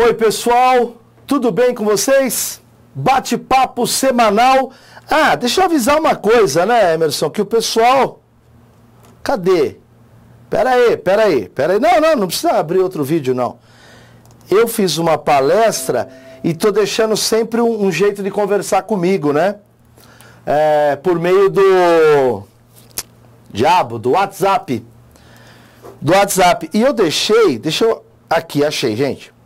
Oi pessoal, tudo bem com vocês? Bate-papo semanal. Ah, deixa eu avisar uma coisa, né, Emerson, que o pessoal... Cadê? Pera aí. Não precisa abrir outro vídeo, não. Eu fiz uma palestra e tô deixando sempre um jeito de conversar comigo, né? É, por meio do... Diabo, do WhatsApp. Do WhatsApp. E eu deixei... Deixa eu... Aqui, achei, gente.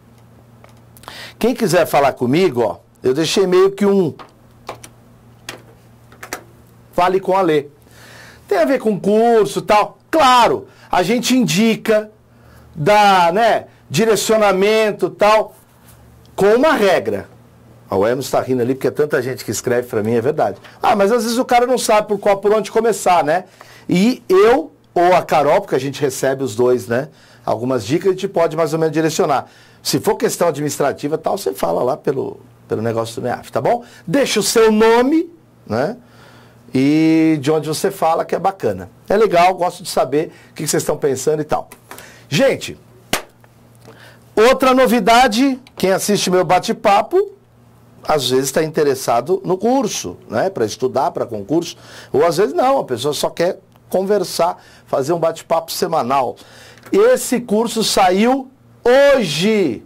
Quem quiser falar comigo, ó, eu deixei meio que um... Fale com a Lê. Tem a ver com curso e tal. Claro, a gente indica, dá, né, direcionamento e tal, com uma regra. O Emerson está rindo ali porque é tanta gente que escreve para mim, é verdade. Ah, mas às vezes o cara não sabe por onde começar, né? E eu ou a Carol, porque a gente recebe os dois, né? Algumas dicas a gente pode mais ou menos direcionar. Se for questão administrativa e tal, você fala lá pelo negócio do NEAF, tá bom? Deixa o seu nome, né? E de onde você fala, que é bacana. É legal, gosto de saber o que vocês estão pensando e tal. Gente, outra novidade, quem assiste meu bate-papo, às vezes está interessado no curso, né? Para estudar, para concurso, ou às vezes não, a pessoa só quer conversar, fazer um bate-papo semanal. Esse curso saiu hoje,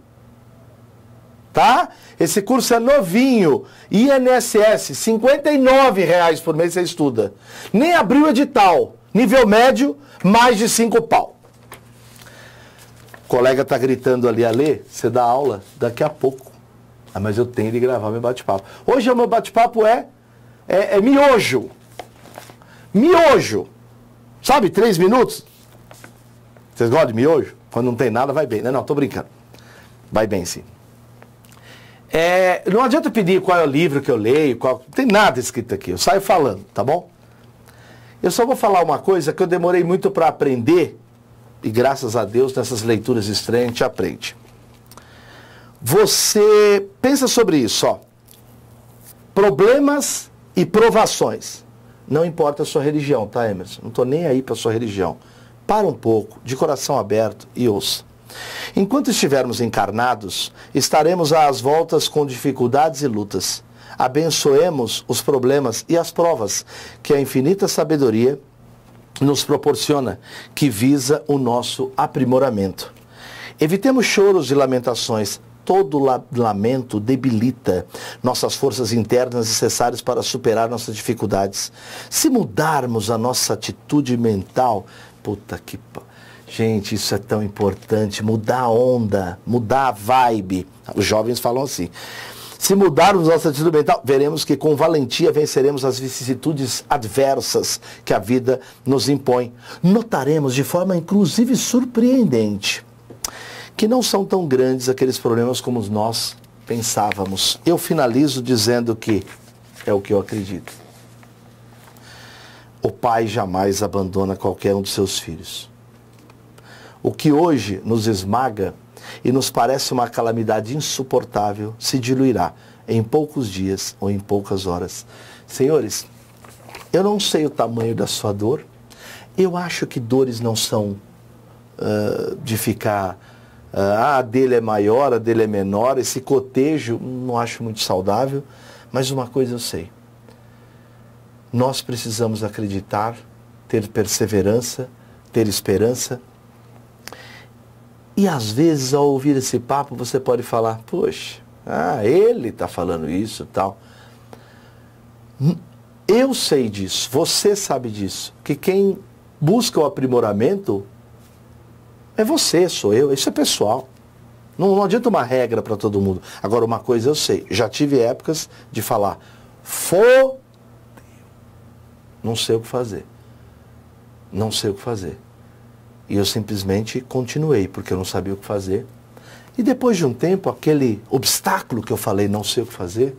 tá? Esse curso é novinho, INSS, R$ 59,00 por mês você estuda. Nem abriu edital, nível médio, mais de 5 pau. O colega tá gritando ali, Alê, você dá aula daqui a pouco. Ah, mas eu tenho de gravar meu bate-papo. Hoje o meu bate-papo é miojo. Miojo. Sabe, 3 minutos? Vocês gostam de miojo? Quando não tem nada, vai bem, né? Não, tô brincando. Vai bem, sim. É, não adianta pedir qual é o livro que eu leio, qual... Não tem nada escrito aqui, eu saio falando, tá bom? Eu só vou falar uma coisa que eu demorei muito para aprender, e graças a Deus nessas leituras estranhas a gente aprende. Você pensa sobre isso, ó. Problemas e provações. Não importa a sua religião, tá, Emerson? Não tô nem aí para sua religião. Para um pouco, de coração aberto e ouça. Enquanto estivermos encarnados, estaremos às voltas com dificuldades e lutas. Abençoemos os problemas e as provas que a infinita sabedoria nos proporciona, que visa o nosso aprimoramento. Evitemos choros e lamentações. Todo lamento debilita nossas forças internas necessárias para superar nossas dificuldades. Se mudarmos a nossa atitude mental... Puta que... Gente, isso é tão importante, mudar a onda, mudar a vibe. Os jovens falam assim. Se mudarmos nossa atitude mental, veremos que com valentia venceremos as vicissitudes adversas que a vida nos impõe. Notaremos de forma inclusive surpreendente que não são tão grandes aqueles problemas como nós pensávamos. Eu finalizo dizendo que é o que eu acredito. O pai jamais abandona qualquer um de seus filhos. O que hoje nos esmaga e nos parece uma calamidade insuportável se diluirá em poucos dias ou em poucas horas. Senhores, eu não sei o tamanho da sua dor. Eu acho que dores não são de ficar, a dele é maior, a dele é menor, esse cotejo não acho muito saudável. Mas uma coisa eu sei, nós precisamos acreditar, ter perseverança, ter esperança. E às vezes, ao ouvir esse papo, você pode falar, poxa, ele está falando isso e tal. Eu sei disso, você sabe disso, que quem busca o aprimoramento é você, sou eu, isso é pessoal. Não adianta uma regra para todo mundo. Agora, uma coisa eu sei, já tive épocas de falar, fodeu, não sei o que fazer, não sei o que fazer. E eu simplesmente continuei, porque eu não sabia o que fazer. E depois de um tempo, aquele obstáculo que eu falei, não sei o que fazer,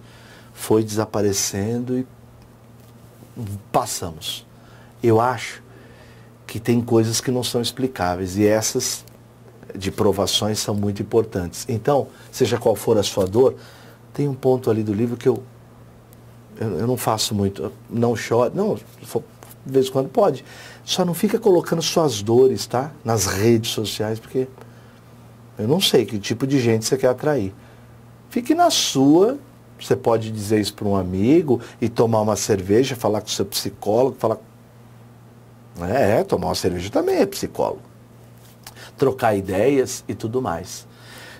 foi desaparecendo e passamos. Eu acho que tem coisas que não são explicáveis, e essas de provações são muito importantes. Então, seja qual for a sua dor, tem um ponto ali do livro que eu não faço muito, não choro, não... De vez em quando pode. Só não fica colocando suas dores, tá? Nas redes sociais, porque Eu não sei que tipo de gente você quer atrair. Fique na sua. Você pode dizer isso para um amigo e tomar uma cerveja, falar com o seu psicólogo, falar... É, tomar uma cerveja também é psicólogo. Trocar ideias e tudo mais.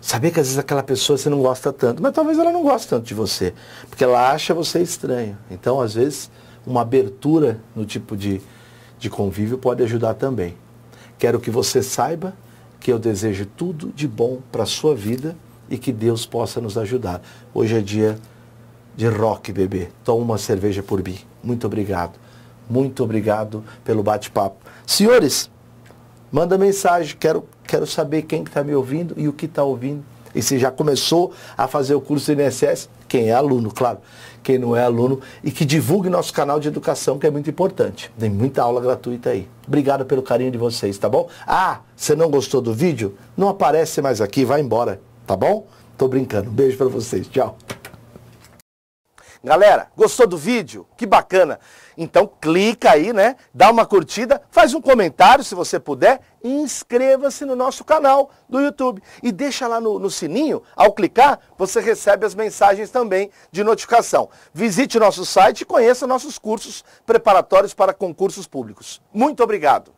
Saber que às vezes aquela pessoa você não gosta tanto, mas talvez ela não goste tanto de você, porque ela acha você estranho. Então, às vezes, uma abertura no tipo de convívio pode ajudar também. Quero que você saiba que eu desejo tudo de bom para a sua vida e que Deus possa nos ajudar. Hoje é dia de rock, bebê. Toma uma cerveja por mim. Muito obrigado. Muito obrigado pelo bate-papo. Senhores, manda mensagem, quero saber quem está me ouvindo e o que está ouvindo. E se já começou a fazer o curso do INSS, quem é aluno, claro, quem não é aluno, e que divulgue nosso canal de educação, que é muito importante. Tem muita aula gratuita aí. Obrigado pelo carinho de vocês, tá bom? Ah, você não gostou do vídeo? Não aparece mais aqui, vai embora, tá bom? Tô brincando. Um beijo para vocês, tchau. Galera, gostou do vídeo? Que bacana! Então clica aí, né? Dá uma curtida, faz um comentário se você puder e inscreva-se no nosso canal do YouTube. E deixa lá no sininho, ao clicar, você recebe as mensagens também de notificação. Visite o nosso site e conheça nossos cursos preparatórios para concursos públicos. Muito obrigado!